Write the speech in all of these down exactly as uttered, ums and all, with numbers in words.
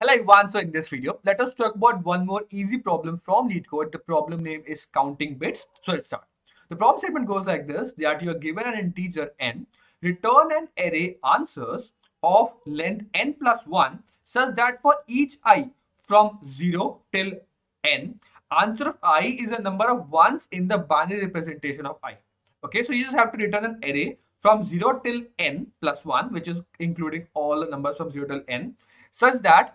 Hello everyone, so in this video, let us talk about one more easy problem from LeetCode. The problem name is counting bits. So let's start. The problem statement goes like this, that you are given an integer n, return an array answers of length n plus one, such that for each I from zero till n, answer of I is a number of ones in the binary representation of I. Okay, so you just have to return an array from zero till n plus one, which is including all the numbers from zero till n, such that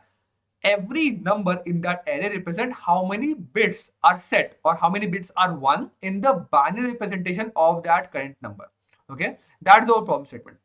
every number in that array represents how many bits are set or how many bits are one in the binary representation of that current number. Okay, that's the whole problem statement.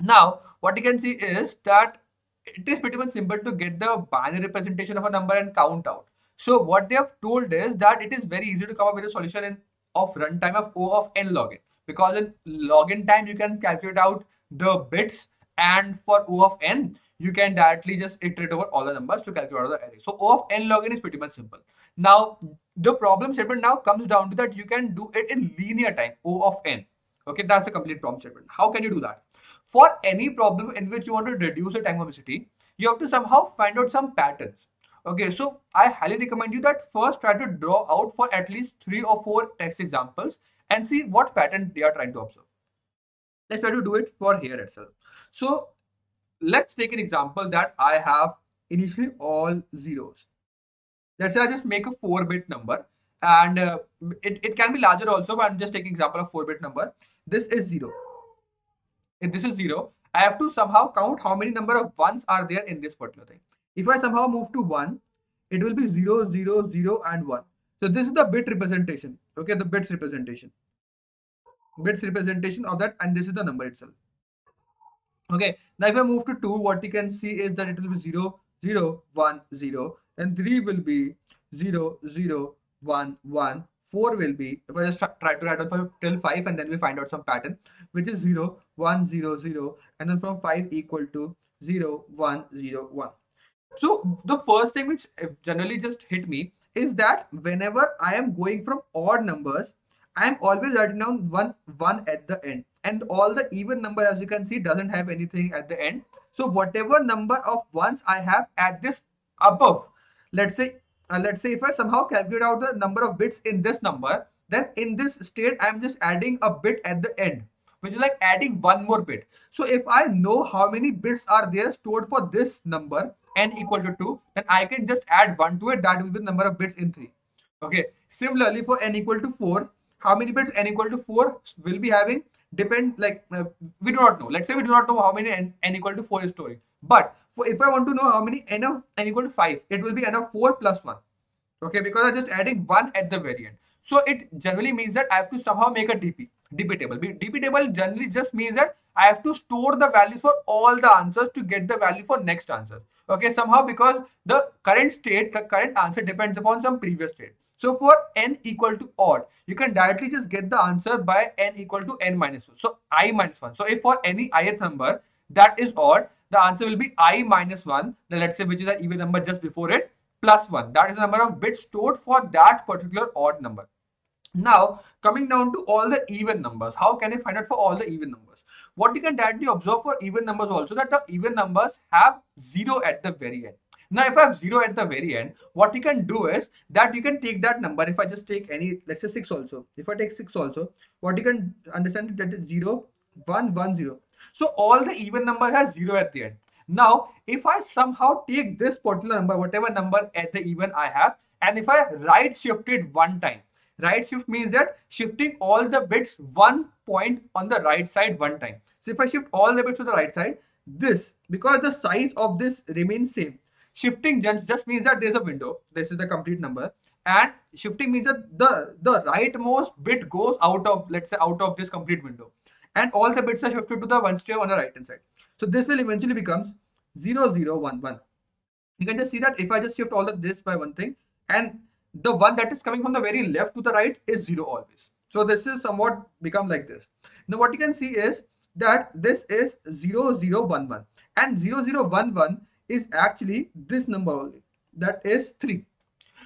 Now, what you can see is that it is pretty much simple to get the binary representation of a number and count out. So what they have told is that it is very easy to come up with a solution in, of runtime of O of n log n, because in login time you can calculate out the bits, and for O of n, you can directly just iterate over all the numbers to calculate out the array. So O of n log n is pretty much simple. Now, the problem statement now comes down to that you can do it in linear time, O of n. Okay, that's the complete problem statement. How can you do that? For any problem in which you want to reduce the time complexity, you have to somehow find out some patterns. Okay, so I highly recommend you that first try to draw out for at least three or four text examples and see what pattern they are trying to observe. Let's try to do it for here itself. So let's take an example that I have initially all zeros. Let's say I just make a four bit number, and uh, it, it can be larger also, but I'm just taking example of four bit number. This is zero. If this is zero, I have to somehow count how many number of ones are there in this particular thing. If I somehow move to one, it will be zero, zero, zero and one. So this is the bit representation. Okay, the bits representation. Bits representation of that, and this is the number itself. Okay, now if I move to two, what you can see is that it will be zero, zero, one, zero, and three will be zero, zero, one, one, four will be, if I just try to write out till five, and then we find out some pattern, which is zero, one, zero, zero, and then from five equal to zero, one, zero, one. So the first thing which generally just hit me is that whenever I am going from odd numbers, I am always writing down one, one at the end. And all the even number, as you can see, doesn't have anything at the end. So whatever number of ones I have at this above, let's say, uh, let's say if I somehow calculate out the number of bits in this number, then in this state, I'm just adding a bit at the end, which is like adding one more bit. So if I know how many bits are there stored for this number, n equal to two, then I can just add one to it. That will be the number of bits in three. Okay. Similarly, for n equal to four, how many bits n equal to four will be having depend like uh, we do not know. Let's say we do not know how many n, n equal to four is storing. But for, if I want to know how many n of n equal to five, it will be n of four plus one. Okay, because I'm just adding one at the very end. So it generally means that I have to somehow make a D P D P table. D P table generally just means that I have to store the values for all the answers to get the value for next answer. Okay, somehow because the current state, the current answer depends upon some previous state. So for n equal to odd, you can directly just get the answer by n equal to n minus one. So I minus one. So if for any ith number that is odd, the answer will be I minus one. Then let's say which is an even number just before it, plus one. That is the number of bits stored for that particular odd number. Now coming down to all the even numbers, how can I find out for all the even numbers? What you can directly observe for even numbers also that the even numbers have zero at the very end. Now, if I have zero at the very end, what you can do is that you can take that number. If I just take any, let's say six also. If I take six also, what you can understand is that it's zero, one, one, zero. So all the even number has zero at the end. Now, if I somehow take this particular number, whatever number at the even I have, and if I right shift it one time, right shift means that shifting all the bits one point on the right side one time. So if I shift all the bits to the right side, this, because the size of this remains same. Shifting just means that there's a window. This is the complete number. And shifting means that the, the rightmost bit goes out of, let's say, out of this complete window. And all the bits are shifted to the one step on the right hand side. So this will eventually becomes zero, zero, one, one. You can just see that if I just shift all of this by one thing, and the one that is coming from the very left to the right is zero always. So this is somewhat become like this. Now what you can see is that this is zero, zero, one, one. And zero, zero, one, one is actually this number only, that is three.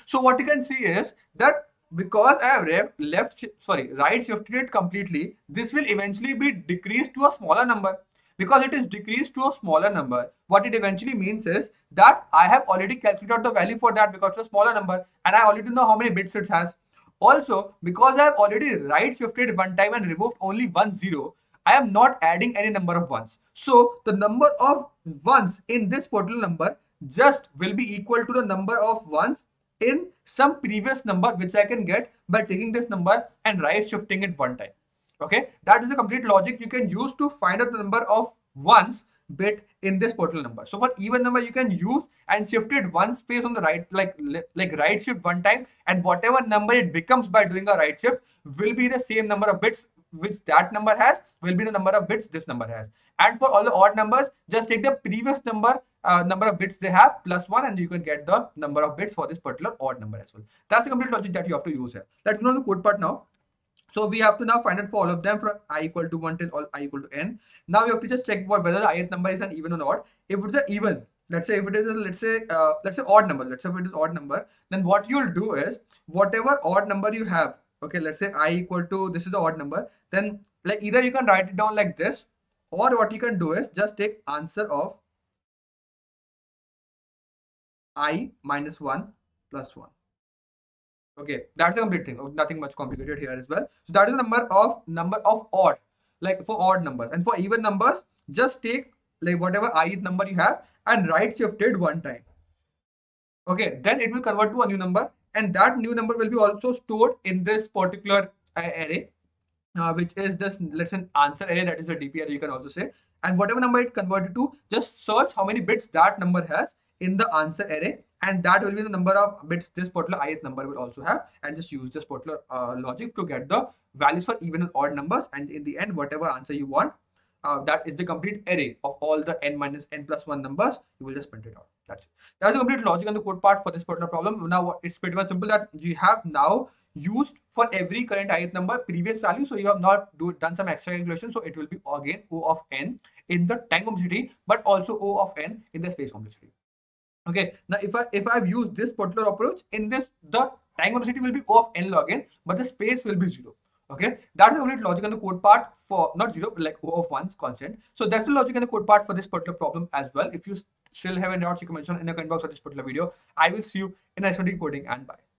So what you can see is that because I have left, sorry, right shifted it completely, this will eventually be decreased to a smaller number, because it is decreased to a smaller number. What it eventually means is that I have already calculated the value for that because it's a smaller number and I already know how many bits it has. Also, because I have already right shifted one time and removed only one zero, I am not adding any number of ones. So the number of ones in this total number just will be equal to the number of ones in some previous number which I can get by taking this number and right shifting it one time. Okay, that is the complete logic you can use to find out the number of ones bit in this total number. So for even number you can use and shift it one space on the right, like like right shift one time, and whatever number it becomes by doing a right shift will be the same number of bits which that number has will be the number of bits this number has. And for all the odd numbers, just take the previous number uh, number of bits they have plus one, and you can get the number of bits for this particular odd number as well. That's the complete logic that you have to use here. Let's go on the code part now. So we have to now find out for all of them from I equal to one till all I equal to n. Now we have to just check what whether the ith number is an even or odd. If it's an even, let's say if it is a, let's say uh, let's say odd number, let's say if it is odd number, then what you'll do is whatever odd number you have. Okay, let's say I equal to this is the odd number. Then like either you can write it down like this, or what you can do is just take answer of I minus one plus one. Okay, that's the complete thing. Nothing much complicated here as well. So that is the number of number of odd, like for odd numbers. And for even numbers, just take like whatever ith number you have and right shifted one time. Okay, then it will convert to a new number, and that new number will be also stored in this particular array, uh, which is this, let's say, answer array, that is a D P array you can also say. And whatever number it converted to, just search how many bits that number has in the answer array, and that will be the number of bits this particular ith number will also have, and just use this particular uh, logic to get the values for even and odd numbers, and in the end whatever answer you want, uh, that is the complete array of all the n minus n plus one numbers, you will just print it out. That's it. That's the complete logic on the code part for this particular problem. Now it's pretty much simple that you have now used for every current ith number previous value, so you have not do, done some extra calculation, so it will be again O of n in the time complexity, but also O of n in the space complexity. Okay, now if I if I've used this particular approach, in this the time complexity will be O of n log n, but the space will be zero. Okay, that's the complete logic on the code part for not zero, but like O of one's constant. So that's the logic on the code part for this particular problem as well. If you still haven't heard, you can mention in the comment box of this particular video. I will see you in the next one, coding and bye.